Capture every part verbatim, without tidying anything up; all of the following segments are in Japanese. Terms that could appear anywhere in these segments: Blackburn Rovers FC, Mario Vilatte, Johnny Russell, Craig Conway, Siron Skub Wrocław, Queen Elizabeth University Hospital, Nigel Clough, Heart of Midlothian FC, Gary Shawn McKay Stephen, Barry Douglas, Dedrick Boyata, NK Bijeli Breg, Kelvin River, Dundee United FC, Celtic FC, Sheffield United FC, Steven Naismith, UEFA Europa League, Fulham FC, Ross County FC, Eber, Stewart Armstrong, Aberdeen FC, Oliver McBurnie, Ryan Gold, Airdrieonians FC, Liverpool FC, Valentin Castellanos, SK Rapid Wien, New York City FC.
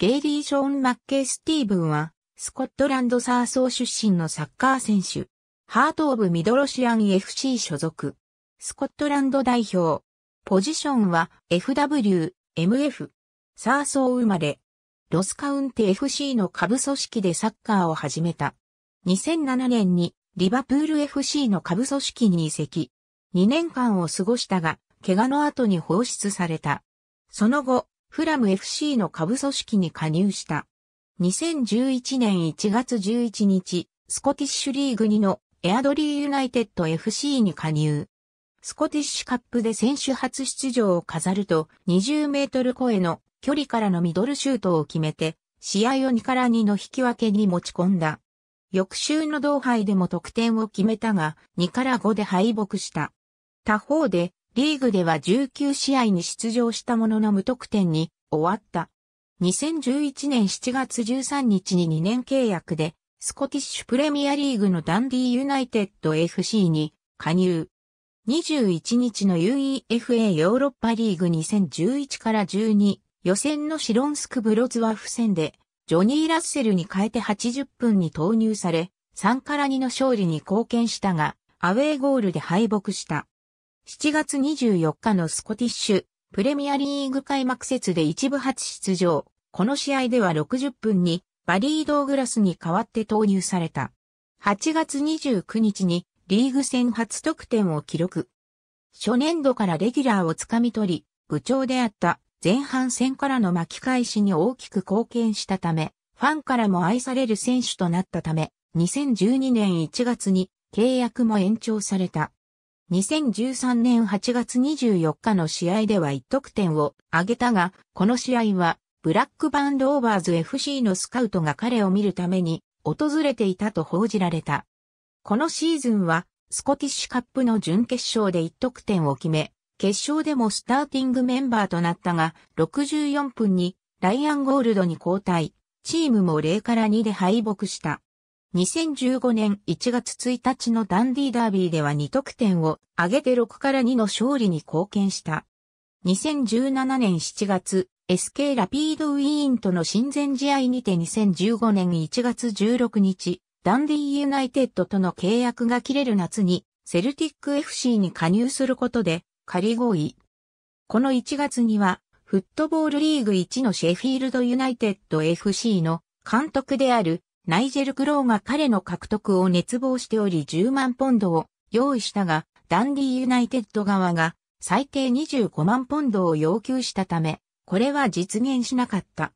ゲイリー・ショーン・マッケイ・スティーブンは、スコットランドサーソー出身のサッカー選手。ハート・オブ・ミドルシアン エフシー 所属。スコットランド代表。ポジションは エフダブリュー、エムエフ。サーソー生まれ。ロスカウンテ エフシー の下部組織でサッカーを始めた。にせんななねんにリバプール エフシー の下部組織に移籍。にねんかんを過ごしたが、怪我の後に放出された。その後、フラム エフシー の下部組織に加入した。にせんじゅういちねんいちがつじゅういちにち、スコティッシュリーグツーのエアドリーユナイテッド エフシー に加入。スコティッシュカップで選手初出場を飾ると、にじゅうメートル超えの距離からのミドルシュートを決めて、試合をにたいにの引き分けに持ち込んだ。翌週の同杯でも得点を決めたが、にたいごで敗北した。他方で、リーグではじゅうきゅうしあいに出場したものの無得点に終わった。にせんじゅういちねんしちがつじゅうさんにちににねん契約で、スコティッシュプレミアリーグのダンディーユナイテッド エフシー に加入。にじゅういちにちの ウエファ ヨーロッパリーグにせんじゅういちからじゅうに予選のシロンスクブロツワフ戦で、ジョニー・ラッセルに変えてはちじゅっぷんに投入され、さんたいにの勝利に貢献したが、アウェーゴールで敗北した。しちがつにじゅうよっかのスコティッシュプレミアリーグ開幕節で一部初出場。この試合ではろくじゅっぷんにバリー・ドーグラスに代わって投入された。はちがつにじゅうくにちにリーグ戦初得点を記録。初年度からレギュラーをつかみ取り、不調であった前半戦からの巻き返しに大きく貢献したため、ファンからも愛される選手となったため、にせんじゅうにねんいちがつに契約も延長された。にせんじゅうさんねんはちがつにじゅうよっかの試合ではいっとくてんを挙げたが、この試合はブラックバーンローバーズ エフシー のスカウトが彼を見るために訪れていたと報じられた。このシーズンはスコティッシュカップの準決勝でいっとくてんを決め、決勝でもスターティングメンバーとなったが、ろくじゅうよんぷんにライアン・ゴールドに交代、チームもゼロたいにで敗北した。にせんじゅうごねんいちがつついたちのダンディーダービーではにとくてんを挙げてろくたいにの勝利に貢献した。にせんじゅうななねんしちがつ、エスケー ラピードウィーンとの親善試合にてにせんじゅうごねんいちがつじゅうろくにち、ダンディーユナイテッドとの契約が切れる夏に、セルティック エフシー に加入することで仮合意。このいちがつには、フットボールリーグワンのシェフィールドユナイテッド エフシー の監督である、ナイジェル・クローが彼の獲得を熱望しておりじゅうまんポンドを用意したが、ダンディーユナイテッド側が最低にじゅうごまんポンドを要求したため、これは実現しなかった。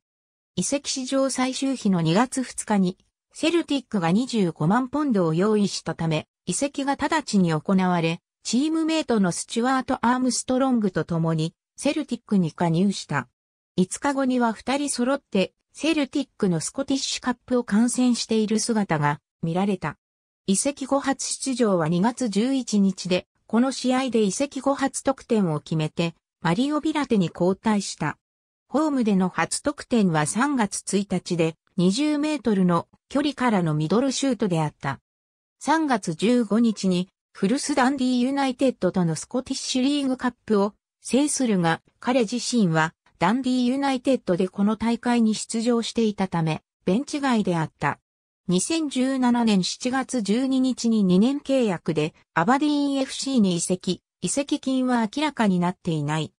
移籍史上最終日のにがつふつかに、セルティックがにじゅうごまんポンドを用意したため、移籍が直ちに行われ、チームメイトのスチュワート・アームストロングと共に、セルティックに加入した。いつかごにはふたり揃って、セルティックのスコティッシュカップを観戦している姿が見られた。移籍後初出場はにがつじゅういちにちで、この試合で移籍後初得点を決めて、マリオ・ビラテに交代した。ホームでの初得点はさんがつついたちで、にじゅうメートルの距離からのミドルシュートであった。さんがつじゅうごにちに、古巣ダンディーユナイテッドとのスコティッシュリーグカップを制するが、彼自身は、ダンディーユナイテッドでこの大会に出場していたため、ベンチ外であった。にせんじゅうななねんしちがつじゅうににちににねん契約で、アバディーン エフシー に移籍、移籍金は明らかになっていない。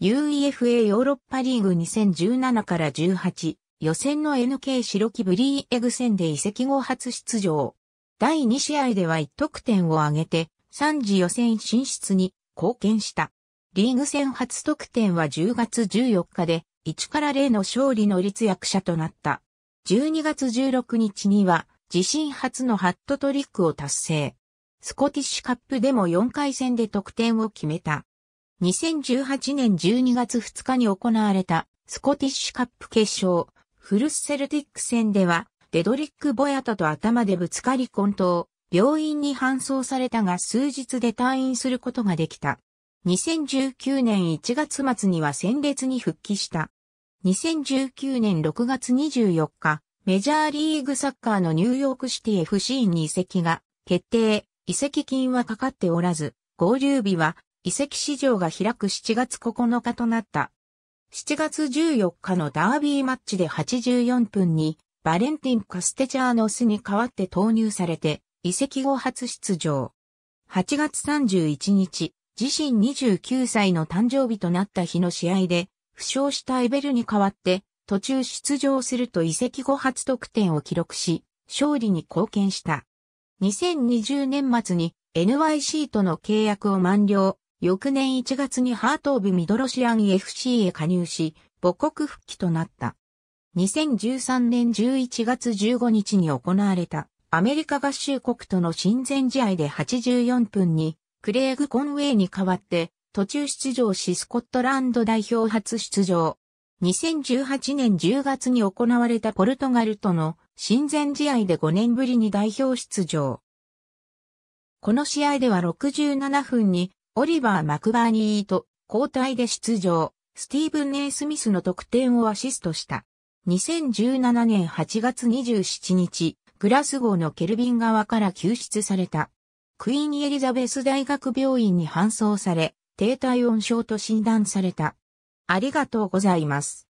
ウエファ ヨーロッパリーグにせんじゅうななからじゅうはち、予選の エヌケー 白木ブリーエグ戦で移籍後初出場。だいにしあいではいっとくてんを挙げて、さんじ予選進出に貢献した。リーグ戦初得点はじゅうがつじゅうよっかでいちたいゼロの勝利の立役者となった。じゅうにがつじゅうろくにちには自身初のハットトリックを達成。スコティッシュカップでもよんかいせんで得点を決めた。にせんじゅうはちねんじゅうにがつふつかに行われたスコティッシュカップ決勝、古巣セルティック戦ではデドリック・ボヤタと頭でぶつかり混沌、病院に搬送されたが数日で退院することができた。にせんじゅうきゅうねんいちがつまつには戦列に復帰した。にせんじゅうきゅうねんろくがつにじゅうよっか、メジャーリーグサッカーのニューヨークシティ エフシー に移籍が決定、移籍金はかかっておらず、合流日は移籍市場が開くしちがつここのかとなった。しちがつじゅうよっかのダービーマッチではちじゅうよんぷんにバレンティン・カステチャーノスに代わって投入されて移籍後初出場。はちがつさんじゅういちにち、自身にじゅうきゅうさいの誕生日となった日の試合で負傷したエベルに代わって途中出場すると移籍後初得点を記録し勝利に貢献した。にせんにじゅうねんまつに エヌワイシー との契約を満了。翌年いちがつにハート・オブ・ミドロシアン エフシー へ加入し、母国復帰となった。にせんじゅうさんねんじゅういちがつじゅうごにちに行われたアメリカ合衆国との親善試合ではちじゅうよんぷんにクレイグ・コンウェイに代わって途中出場しスコットランド代表初出場。にせんじゅうはちねんじゅうがつに行われたポルトガルとの親善試合でごねんぶりに代表出場。この試合ではろくじゅうななふんにオリバー・マクバーニーと交代で出場、スティーブン・ネイスミスの得点をアシストした。にせんじゅうななねんはちがつにじゅうしちにち、グラスゴーのケルビン川から救出された。クイーン・エリザベス大学病院に搬送され、低体温症と診断された。ありがとうございます。